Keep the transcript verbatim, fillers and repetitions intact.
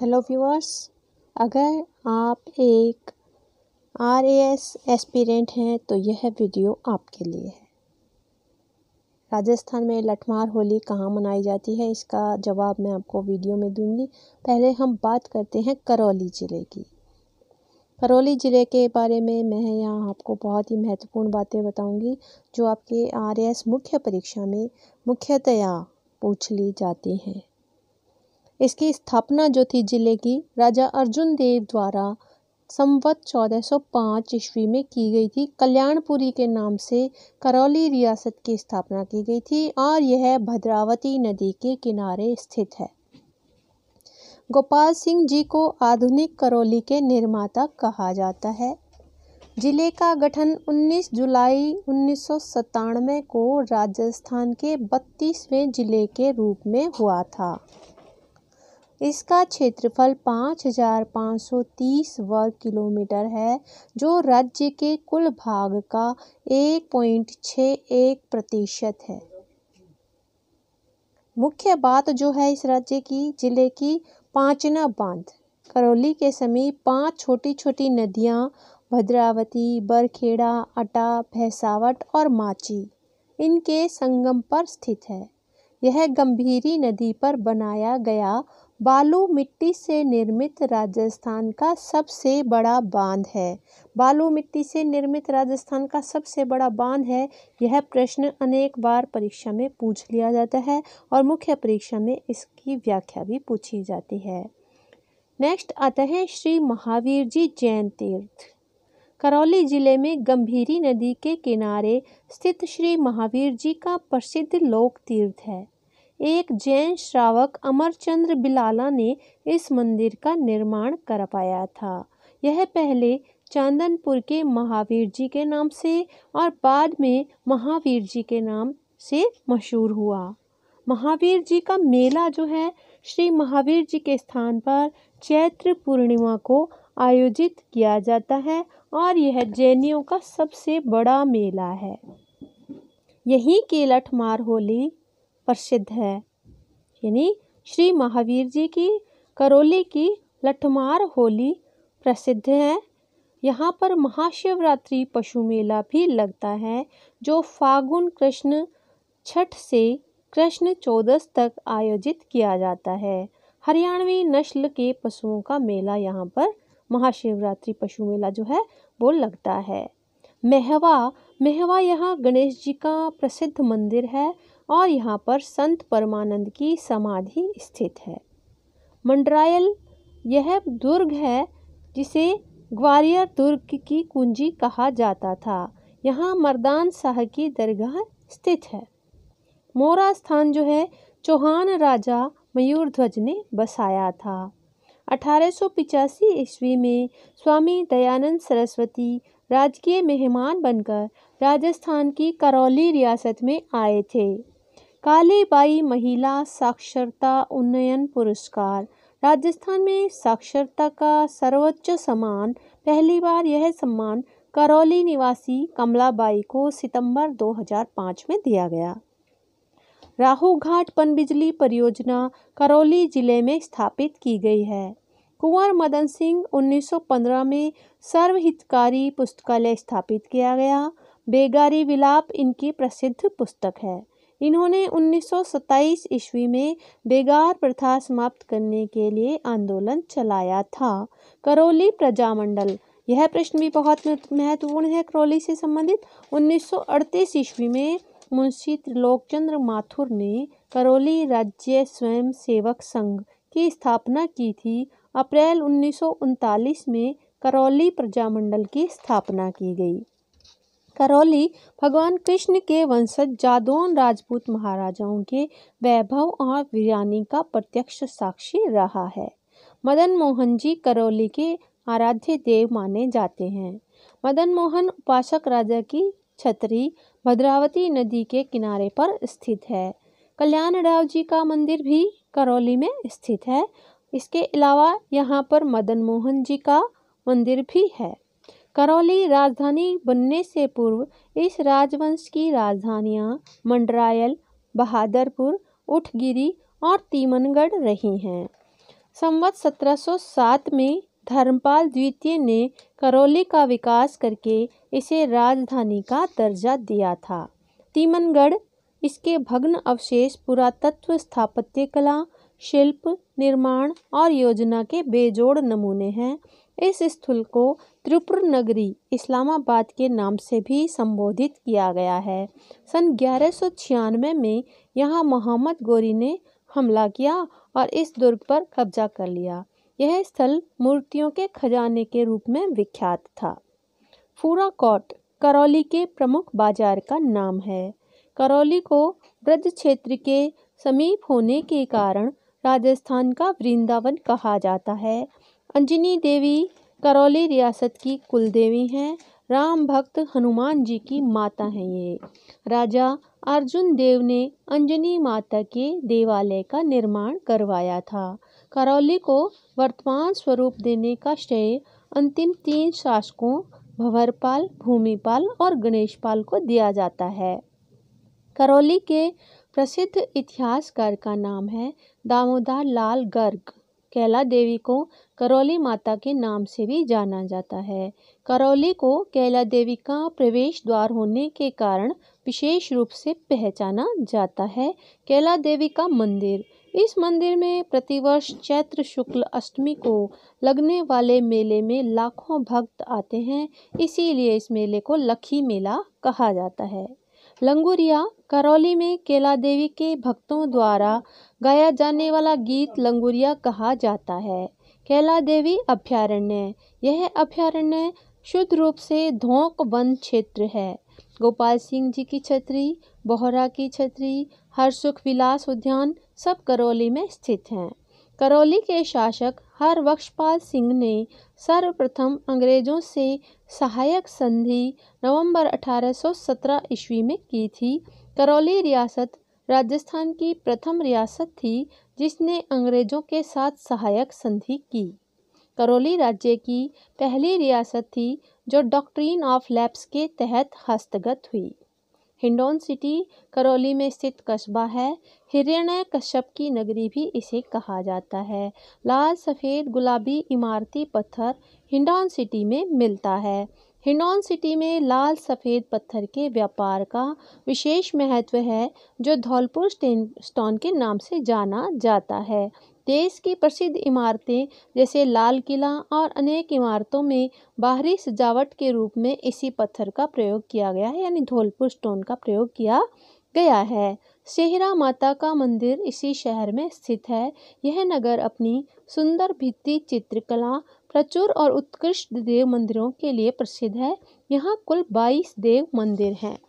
Hello viewers, अगर आप एक आर ए एस एस्पिरेंट हैं तो यह वीडियो आपके लिए है। राजस्थान में लठमार होली कहाँ मनाई जाती है, इसका जवाब मैं आपको वीडियो में दूंगी। पहले हम बात करते हैं करौली ज़िले की। करौली ज़िले के बारे में मैं यहाँ आपको बहुत ही महत्वपूर्ण बातें बताऊंगी जो आपके आरएएस मुख्य परीक्षा में मुख्यतया पूछ ली जाती हैं। इसकी स्थापना जो थी ज़िले की, राजा अर्जुन देव द्वारा संवत चौदह सौ पाँच ईस्वी में की गई थी। कल्याणपुरी के नाम से करौली रियासत की स्थापना की गई थी और यह भद्रावती नदी के किनारे स्थित है। गोपाल सिंह जी को आधुनिक करौली के निर्माता कहा जाता है। जिले का गठन उन्नीस जुलाई उन्नीस सौ सत्तानवे को राजस्थान के बत्तीसवें जिले के रूप में हुआ था। इसका क्षेत्रफल पाँच हज़ार पाँच सौ तीस वर्ग किलोमीटर है जो राज्य के कुल भाग का एक पॉइंट छह एक प्रतिशत है। मुख्य बात जो है इस राज्य की जिले की, पांचना बांध। करौली के समीप पांच छोटी छोटी नदियां भद्रावती, बरखेड़ा, अटा, फैसावट और माची, इनके संगम पर स्थित है। यह गंभीरी नदी पर बनाया गया बालू मिट्टी से निर्मित राजस्थान का सबसे बड़ा बांध है। बालू मिट्टी से निर्मित राजस्थान का सबसे बड़ा बांध है, यह प्रश्न अनेक बार परीक्षा में पूछ लिया जाता है और मुख्य परीक्षा में इसकी व्याख्या भी पूछी जाती है। नेक्स्ट आता है श्री महावीर जी जैन तीर्थ। करौली जिले में गंभीरी नदी के किनारे स्थित श्री महावीर जी का प्रसिद्ध लोक तीर्थ है। एक जैन श्रावक अमर चंद बिलाला ने इस मंदिर का निर्माण करवाया था। यह पहले चांदनपुर के महावीर जी के नाम से और बाद में महावीर जी के नाम से मशहूर हुआ। महावीर जी का मेला जो है श्री महावीर जी के स्थान पर चैत्र पूर्णिमा को आयोजित किया जाता है और यह जैनियों का सबसे बड़ा मेला है। यहीं की लठमार होली प्रसिद्ध है, यानी श्री महावीर जी की करौली की लठमार होली प्रसिद्ध है। यहाँ पर महाशिवरात्रि पशु मेला भी लगता है जो फागुन कृष्ण छठ से कृष्ण चौदस तक आयोजित किया जाता है। हरियाणवी नस्ल के पशुओं का मेला यहाँ पर महाशिवरात्रि पशु मेला जो है वो लगता है। मेहवा, मेहवा यहाँ गणेश जी का प्रसिद्ध मंदिर है और यहाँ पर संत परमानंद की समाधि स्थित है। मंडरायल, यह दुर्ग है जिसे ग्वालियर दुर्ग की कुंजी कहा जाता था। यहाँ मर्दान शाह की दरगाह स्थित है। मोरा स्थान जो है चौहान राजा मयूरध्वज ने बसाया था। अठारह सौ पिचासी ईस्वी में स्वामी दयानंद सरस्वती राजकीय मेहमान बनकर राजस्थान की करौली रियासत में आए थे। कालीबाई महिला साक्षरता उन्नयन पुरस्कार, राजस्थान में साक्षरता का सर्वोच्च सम्मान, पहली बार यह सम्मान करौली निवासी कमलाबाई को सितंबर दो हज़ार पाँच में दिया गया। राहू घाट पनबिजली परियोजना करौली जिले में स्थापित की गई है। कुंवर मदन सिंह उन्नीस सौ पंद्रह में सर्वहितकारी पुस्तकालय स्थापित किया गया। बेगारी विलाप इनकी प्रसिद्ध पुस्तक है। इन्होंने उन्नीस सौ सत्ताईस ईस्वी में बेगार प्रथा समाप्त करने के लिए आंदोलन चलाया था। करौली प्रजामंडल, यह प्रश्न भी बहुत महत्वपूर्ण है करौली से संबंधित। उन्नीस सौ अड़तीस ईस्वी में मुंशी त्रिलोकचंद्र माथुर ने करौली राज्य स्वयं सेवक संघ की स्थापना की थी। अप्रैल उन्नीस सौ उनतालीस में करौली प्रजामंडल की स्थापना की गई। करौली भगवान कृष्ण के वंशज जादौन राजपूत महाराजाओं के वैभव और वीरानी का प्रत्यक्ष साक्षी रहा है। मदन मोहन जी करौली के आराध्य देव माने जाते हैं। मदन मोहन उपासक राजा की छतरी भद्रावती नदी के किनारे पर स्थित है। कल्याणराव जी का मंदिर भी करौली में स्थित है। इसके अलावा यहाँ पर मदन मोहन जी का मंदिर भी है। करौली राजधानी बनने से पूर्व इस राजवंश की राजधानियाँ मंडरायल, बहादुरपुर, उठगिरी और तीमनगढ़ रही हैं। संवत सत्रह सौ सात में धर्मपाल द्वितीय ने करौली का विकास करके इसे राजधानी का दर्जा दिया था। तीमनगढ़, इसके भग्न अवशेष पुरातत्व, स्थापत्य कला, शिल्प निर्माण और योजना के बेजोड़ नमूने हैं। इस स्थल को त्रिपुर नगरी इस्लामाबाद के नाम से भी संबोधित किया गया है। सन ग्यारह सौ छियानवे में यहाँ मोहम्मद गोरी ने हमला किया और इस दुर्ग पर कब्जा कर लिया। यह स्थल मूर्तियों के खजाने के रूप में विख्यात था। फूरा कोट करौली के प्रमुख बाजार का नाम है। करौली को ब्रज क्षेत्र के समीप होने के कारण राजस्थान का वृंदावन कहा जाता है। अंजनी देवी करौली रियासत की कुलदेवी हैं। राम भक्त हनुमान जी की माता हैं ये। राजा अर्जुन देव ने अंजनी माता के देवालय का निर्माण करवाया था। करौली को वर्तमान स्वरूप देने का श्रेय अंतिम तीन शासकों भंवरपाल, भूमिपाल और गणेशपाल को दिया जाता है। करौली के प्रसिद्ध इतिहासकार का नाम है दामोदर लाल गर्ग। कैला देवी को करौली माता के नाम से भी जाना जाता है। करौली को कैला देवी का प्रवेश द्वार होने के कारण विशेष रूप से पहचाना जाता है। कैला देवी का मंदिर, इस मंदिर में प्रतिवर्ष चैत्र शुक्ल अष्टमी को लगने वाले मेले में लाखों भक्त आते हैं, इसीलिए इस मेले को लखी मेला कहा जाता है। लंगूरिया, करौली में कैला देवी के भक्तों द्वारा गाया जाने वाला गीत लंगूरिया कहा जाता है। कैला देवी अभ्यारण्य, यह अभ्यारण्य शुद्ध रूप से धोंक वन क्षेत्र है। गोपाल सिंह जी की छतरी, बोहरा की छतरी, हरसुख विलास उद्यान सब करौली में स्थित हैं। करौली के शासक हरवक्षपाल सिंह ने सर्वप्रथम अंग्रेजों से सहायक संधि नवंबर अठारह सौ सत्रह ईस्वी में की थी। करौली रियासत राजस्थान की प्रथम रियासत थी जिसने अंग्रेजों के साथ सहायक संधि की। करौली राज्य की पहली रियासत थी जो डॉक्ट्रिन ऑफ लैप्स के तहत हस्तगत हुई। हिंडोन सिटी करौली में स्थित कस्बा है। हिरण्य कश्यप की नगरी भी इसे कहा जाता है। लाल, सफ़ेद, गुलाबी इमारती पत्थर हिंडोन सिटी में मिलता है। हिंडोन सिटी में लाल सफ़ेद पत्थर के व्यापार का विशेष महत्व है जो धौलपुर स्टोन के नाम से जाना जाता है। देश की प्रसिद्ध इमारतें जैसे लाल किला और अनेक इमारतों में बाहरी सजावट के रूप में इसी पत्थर का प्रयोग किया गया है, यानी धौलपुर स्टोन का प्रयोग किया गया है। सेहरा माता का मंदिर इसी शहर में स्थित है। यह नगर अपनी सुंदर भित्ति चित्रकला, प्रचुर और उत्कृष्ट देव मंदिरों के लिए प्रसिद्ध है। यहाँ कुल बाईस देव मंदिर हैं।